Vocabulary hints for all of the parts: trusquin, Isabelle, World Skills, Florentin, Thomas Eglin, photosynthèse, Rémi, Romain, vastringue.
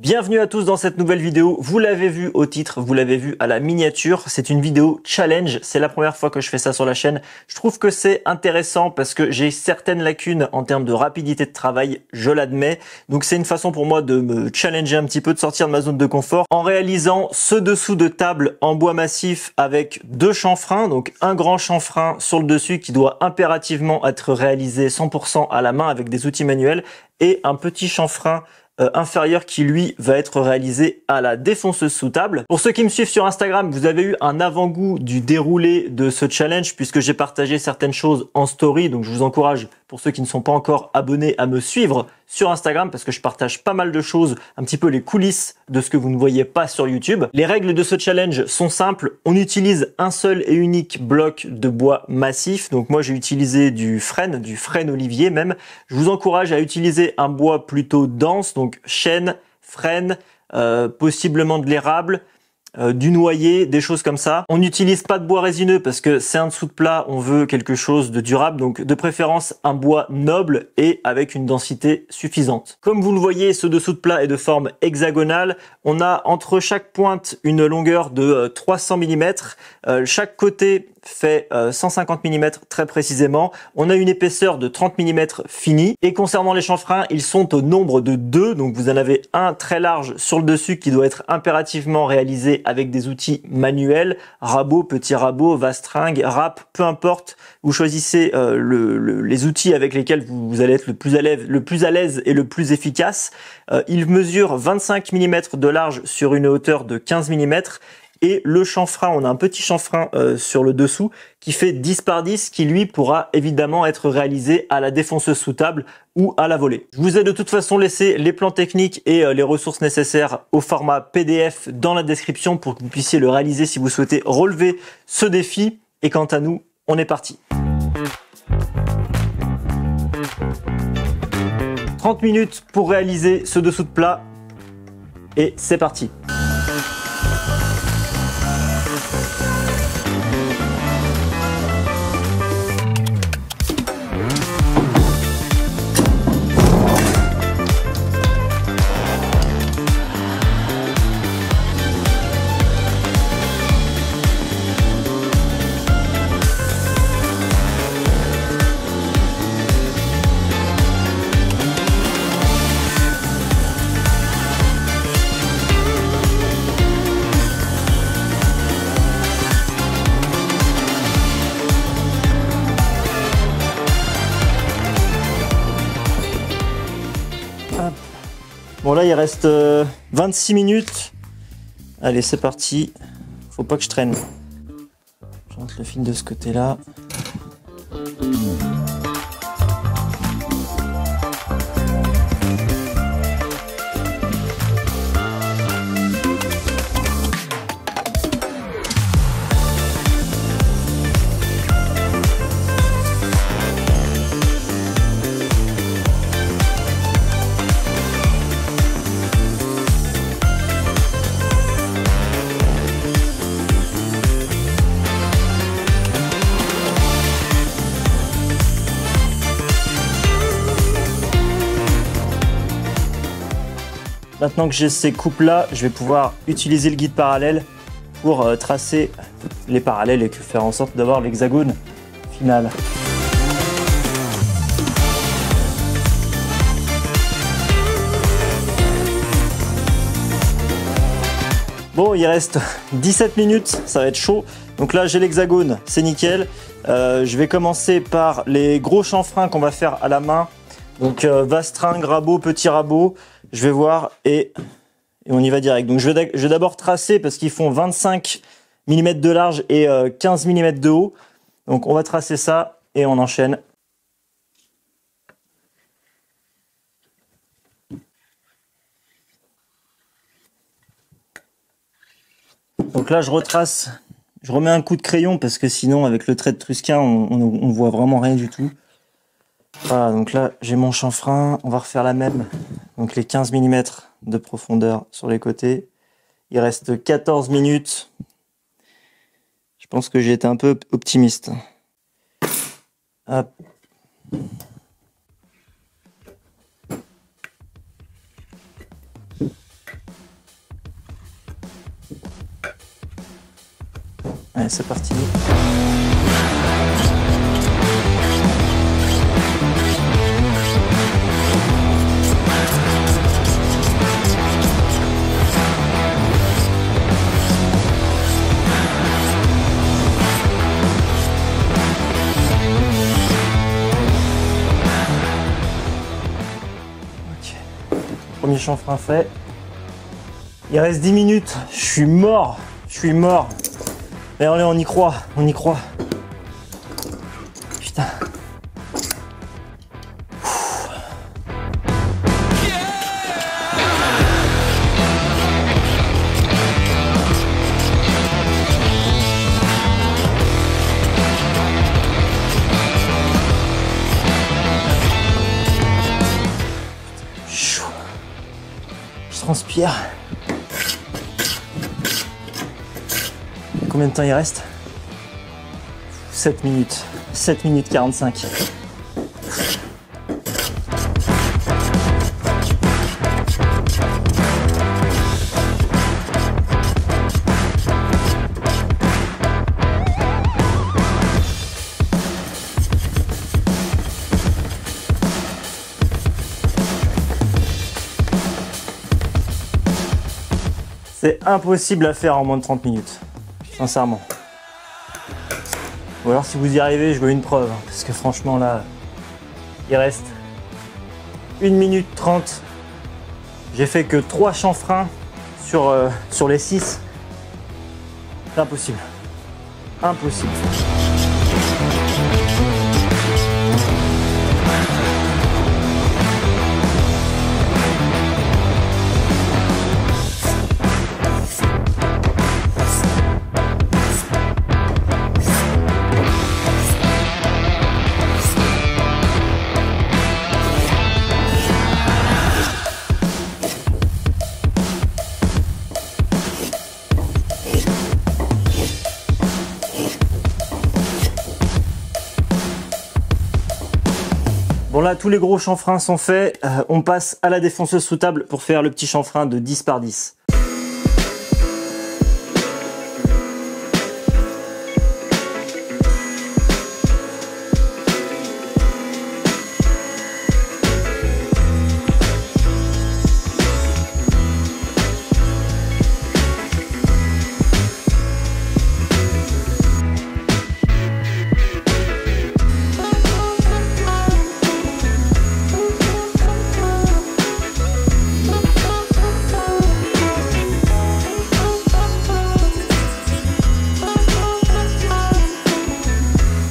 Bienvenue à tous dans cette nouvelle vidéo. Vous l'avez vu au titre, vous l'avez vu à la miniature. C'est une vidéo challenge. C'est la première fois que je fais ça sur la chaîne. Je trouve que c'est intéressant parce que j'ai certaines lacunes en termes de rapidité de travail, je l'admets. Donc c'est une façon pour moi de me challenger un petit peu, de sortir de ma zone de confort en réalisant ce dessous de table en bois massif avec deux chanfreins. Donc un grand chanfrein sur le dessus qui doit impérativement être réalisé 100% à la main avec des outils manuels et un petit chanfrein inférieur qui lui va être réalisé à la défonceuse sous table. Pour ceux qui me suivent sur Instagram, vous avez eu un avant-goût du déroulé de ce challenge puisque j'ai partagé certaines choses en story, donc je vous encourage pour ceux qui ne sont pas encore abonnés à me suivre sur Instagram parce que je partage pas mal de choses, un petit peu les coulisses de ce que vous ne voyez pas sur YouTube. Les règles de ce challenge sont simples. On utilise un seul et unique bloc de bois massif. Donc moi j'ai utilisé du frêne olivier même. Je vous encourage à utiliser un bois plutôt dense, donc chêne, frêne, possiblement de l'érable, du noyer, des choses comme ça. On n'utilise pas de bois résineux parce que c'est un dessous de plat, on veut quelque chose de durable, donc de préférence un bois noble et avec une densité suffisante. Comme vous le voyez, ce dessous de plat est de forme hexagonale. On a entre chaque pointe une longueur de 300 mm. Chaque côté fait 150 mm très précisément. On a une épaisseur de 30 mm finie. Et concernant les chanfreins, ils sont au nombre de 2. Donc vous en avez un très large sur le dessus qui doit être impérativement réalisé avec des outils manuels. Rabot, petit rabot, vastringue, râpe, peu importe. Vous choisissez les outils avec lesquels vous allez être le plus à l'aise et le plus efficace. Il mesure 25 mm de large sur une hauteur de 15 mm. Et le chanfrein, on a un petit chanfrein sur le dessous qui fait 10 par 10 qui lui pourra évidemment être réalisé à la défonceuse sous table ou à la volée. Je vous ai de toute façon laissé les plans techniques et les ressources nécessaires au format PDF dans la description pour que vous puissiez le réaliser si vous souhaitez relever ce défi. Et quant à nous, on est parti. 30 minutes pour réaliser ce dessous de plat et c'est parti. Bon là il reste 26 minutes. Allez c'est parti. Faut pas que je traîne. Je rentre le fil de ce côté là. Maintenant que j'ai ces coupes là, je vais pouvoir utiliser le guide parallèle pour tracer les parallèles et faire en sorte d'avoir l'hexagone final. Bon, il reste 17 minutes, ça va être chaud. Donc là, j'ai l'hexagone, c'est nickel. Je vais commencer par les gros chanfreins qu'on va faire à la main. Donc vastringue, rabot, petit rabot. Je vais voir et on y va direct. Donc je vais d'abord tracer parce qu'ils font 25 mm de large et 15 mm de haut. Donc on va tracer ça et on enchaîne. Donc là je retrace, je remets un coup de crayon parce que sinon avec le trait de Trusquin on voit vraiment rien du tout. Voilà, donc là j'ai mon chanfrein, on va refaire la même. Donc les 15 mm de profondeur sur les côtés. Il reste 14 minutes. Je pense que j'ai été un peu optimiste. Hop. Allez, c'est parti. Premier chanfrein fait. Il reste 10 minutes. Je suis mort. Je suis mort. Mais allez, on y croit. On y croit. Putain. Transpire. Combien de temps il reste? 7 minutes. 7 minutes 45. C'est impossible à faire en moins de 30 minutes, sincèrement. Ou alors si vous y arrivez, je veux une preuve, hein, parce que franchement là, il reste 1 minute 30. J'ai fait que 3 chanfreins sur les 6. C'est impossible. Impossible. Bon là, tous les gros chanfreins sont faits, on passe à la défonceuse sous table pour faire le petit chanfrein de 10 par 10.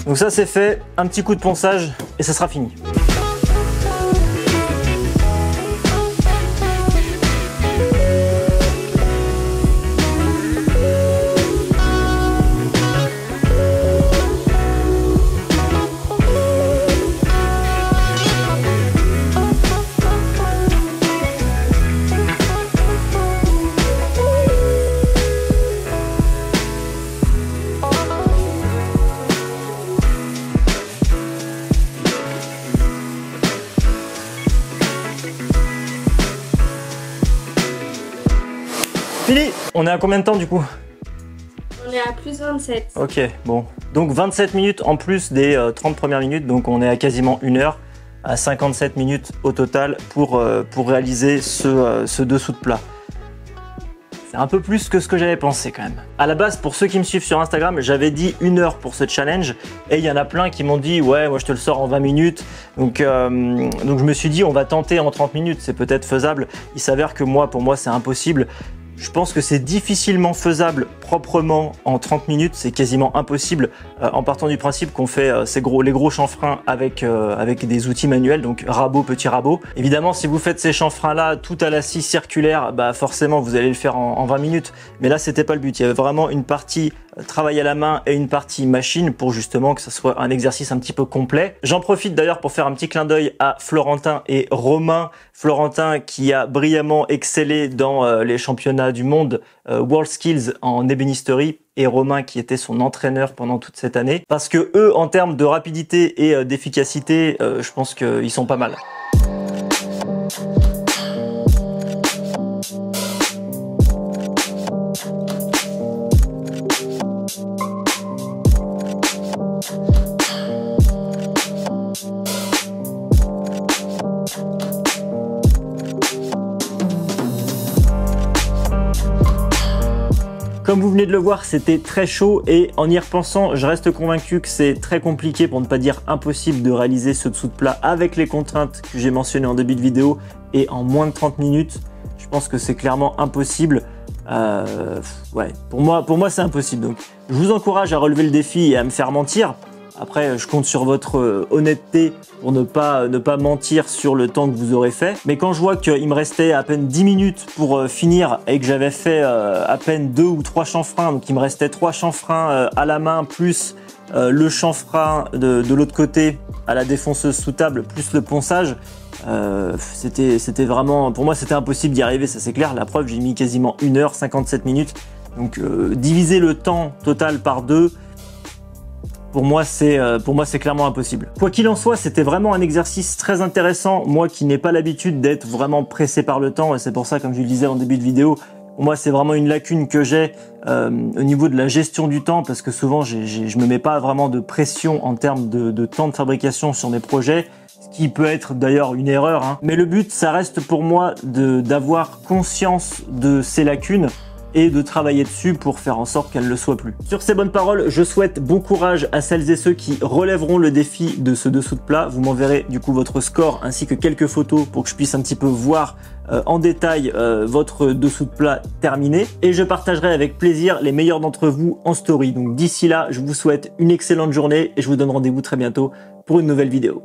Donc ça c'est fait, un petit coup de ponçage et ça sera fini. Fini. On est à combien de temps du coup? On est à plus 27. Ok, bon. Donc 27 minutes en plus des 30 premières minutes. Donc on est à quasiment 1 heure, à 57 minutes au total pour réaliser ce dessous de plat. C'est un peu plus que ce que j'avais pensé quand même. À la base, pour ceux qui me suivent sur Instagram, j'avais dit 1 heure pour ce challenge. Et il y en a plein qui m'ont dit « Ouais, moi je te le sors en 20 minutes. » donc je me suis dit « On va tenter en 30 minutes, c'est peut-être faisable. » Il s'avère que moi, pour moi, c'est impossible. Je pense que c'est difficilement faisable proprement en 30 minutes, c'est quasiment impossible en partant du principe qu'on fait les gros chanfreins avec des outils manuels, donc rabot, petit rabot. Évidemment, si vous faites ces chanfreins-là tout à la scie circulaire, bah forcément vous allez le faire en 20 minutes. Mais là, c'était pas le but. Il y avait vraiment une partie travail à la main et une partie machine pour justement que ça soit un exercice un petit peu complet. J'en profite d'ailleurs pour faire un petit clin d'œil à Florentin et Romain. Florentin qui a brillamment excellé dans les championnats du monde World Skills en ébénisterie, et Romain qui était son entraîneur pendant toute cette année. Parce que eux, en termes de rapidité et d'efficacité, je pense qu'ils sont pas mal. Comme vous venez de le voir, c'était très chaud et en y repensant, je reste convaincu que c'est très compliqué pour ne pas dire impossible de réaliser ce dessous de plat avec les contraintes que j'ai mentionnées en début de vidéo et en moins de 30 minutes. Je pense que c'est clairement impossible. Ouais, pour moi c'est impossible. Donc, je vous encourage à relever le défi et à me faire mentir. Après, je compte sur votre honnêteté pour ne pas mentir sur le temps que vous aurez fait. Mais quand je vois qu'il me restait à peine 10 minutes pour finir et que j'avais fait à peine 2 ou 3 chanfreins, donc il me restait 3 chanfreins à la main, plus le chanfrein de l'autre côté à la défonceuse sous table, plus le ponçage, c'était vraiment, pour moi c'était impossible d'y arriver, ça c'est clair. La preuve, j'ai mis quasiment 1 h 57 minutes. Donc diviser le temps total par 2, pour moi c'est clairement impossible. Quoi qu'il en soit, c'était vraiment un exercice très intéressant. Moi qui n'ai pas l'habitude d'être vraiment pressé par le temps, et c'est pour ça, comme je le disais en début de vidéo, pour moi c'est vraiment une lacune que j'ai au niveau de la gestion du temps, parce que souvent je me mets pas vraiment de pression en termes de temps de fabrication sur mes projets, ce qui peut être d'ailleurs une erreur, hein. Mais le but, ça reste pour moi d'avoir conscience de ces lacunes et de travailler dessus pour faire en sorte qu'elle ne le soit plus. Sur ces bonnes paroles, je souhaite bon courage à celles et ceux qui relèveront le défi de ce dessous de plat. Vous m'enverrez du coup votre score ainsi que quelques photos pour que je puisse un petit peu voir en détail votre dessous de plat terminé. Et je partagerai avec plaisir les meilleurs d'entre vous en story. Donc d'ici là, je vous souhaite une excellente journée et je vous donne rendez-vous très bientôt pour une nouvelle vidéo.